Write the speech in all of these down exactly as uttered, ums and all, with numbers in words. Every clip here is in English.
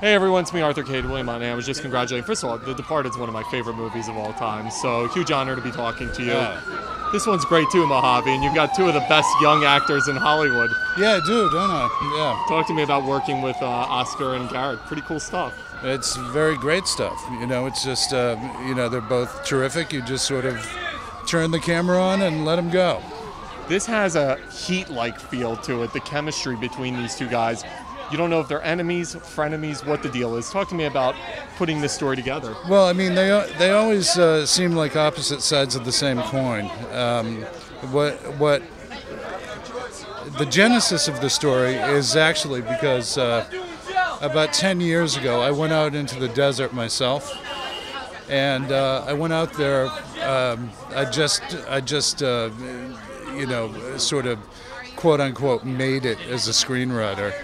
Hey everyone, it's me, Arthur Cade, William on, and I was just congratulating. First of all, The Departed is one of my favorite movies of all time, so huge honor to be talking to you. Yeah. This one's great too, Mojave, and you've got two of the best young actors in Hollywood. Yeah, I do, don't I? Yeah. Talk to me about working with uh, Oscar and Garrett. Pretty cool stuff. It's very great stuff. You know, it's just, uh, you know, they're both terrific. You just sort of turn the camera on and let them go. This has a Heat-like feel to it, the chemistry between these two guys. You don't know if they're enemies, frenemies, what the deal is. Talk to me about putting this story together. Well, I mean, they they always uh, seem like opposite sides of the same coin. Um, what what the genesis of the story is actually because uh, about ten years ago, I went out into the desert myself, and uh, I went out there. Um, I just I just uh, you know sort of quote unquote made it as a screenwriter,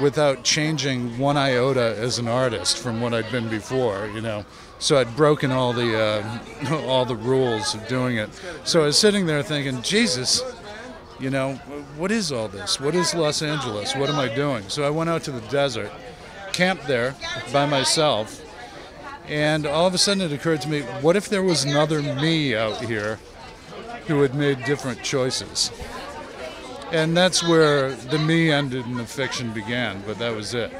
without changing one iota as an artist from what I'd been before, you know. So I'd broken all the uh, all the rules of doing it. So I was sitting there thinking, Jesus, you know, what is all this? What is Los Angeles? What am I doing? So I went out to the desert, camped there by myself, and all of a sudden it occurred to me, what if there was another me out here who had made different choices? And that's where the me ended and the fiction began, but that was it.